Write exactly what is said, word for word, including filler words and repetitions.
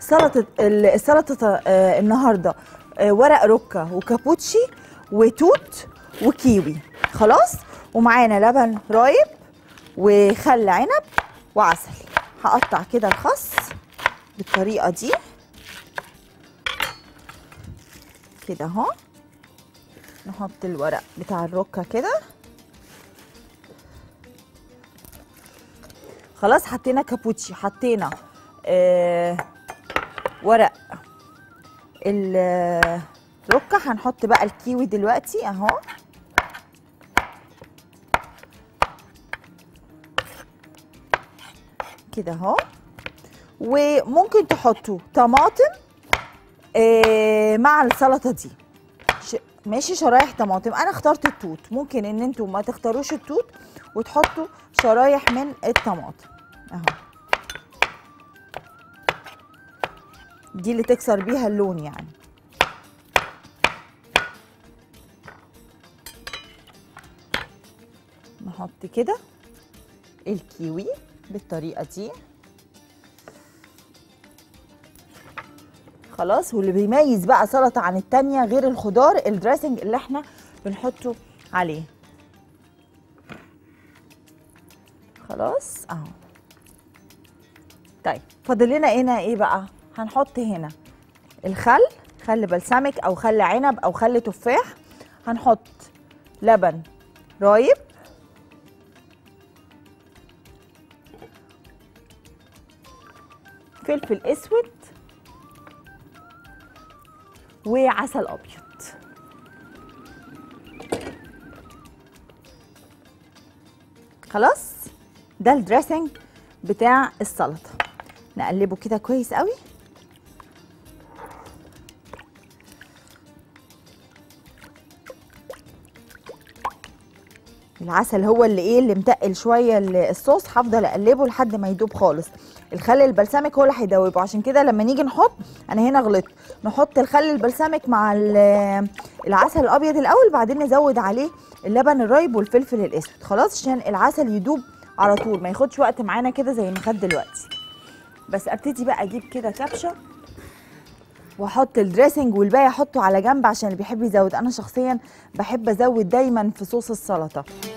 سلطه السلطه النهارده ورق روكا وكابوتشي وتوت وكيوي خلاص، ومعانا لبن رايب وخل عنب وعسل. هقطع كده الخس بالطريقه دي كده اهو، نحط الورق بتاع الروكا كده. خلاص حطينا كابوتشي، حطينا آه ورق الروكا، هنحط بقى الكيوي دلوقتي اهو. كده اهو، وممكن تحطوا طماطم آه مع السلطه دي، ماشي، شرايح طماطم. انا اخترت التوت، ممكن ان انتوا ما تختاروش التوت وتحطوا شرايح من الطماطم اهو، دي اللي تكسر بيها اللون يعني. نحط كده الكيوي بالطريقه دي خلاص. واللي بيميز بقى سلطه عن التانيه غير الخضار الدريسنج اللي احنا بنحطه عليه. خلاص اهو. طيب فاضل لنا هنا ايه بقى؟ هنحط هنا الخل، خل بلسمك او خل عنب او خل تفاح، هنحط لبن رايب فلفل اسود وعسل ابيض. خلاص ده الدريسنج بتاع السلطه، نقلبه كده كويس قوي. العسل هو اللي ايه اللي متقل شويه الصوص، هفضل اقلبه لحد ما يدوب خالص. الخل البلسمك هو اللي هيدوبه، عشان كده لما نيجي نحط، انا هنا غلطت، نحط الخل البلسمك مع العسل الابيض الاول، بعدين نزود عليه اللبن الرايب والفلفل الاسود خلاص، عشان العسل يدوب على طول ما ياخدش وقت معانا كده زي ما خد دلوقتي. بس ابتدي بقى اجيب كده كبشه واحط الدريسنج، والباقي احطه على جنب عشان اللي بيحب يزود. انا شخصيا بحب ازود دايما في صوص السلطه.